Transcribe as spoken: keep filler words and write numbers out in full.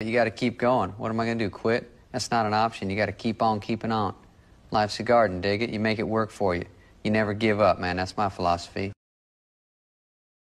You got to keep going. What am I going to do, quit? That's not an option. You got to keep on keeping on. Life's a garden, dig it? You make it work for you. You never give up, man. That's my philosophy.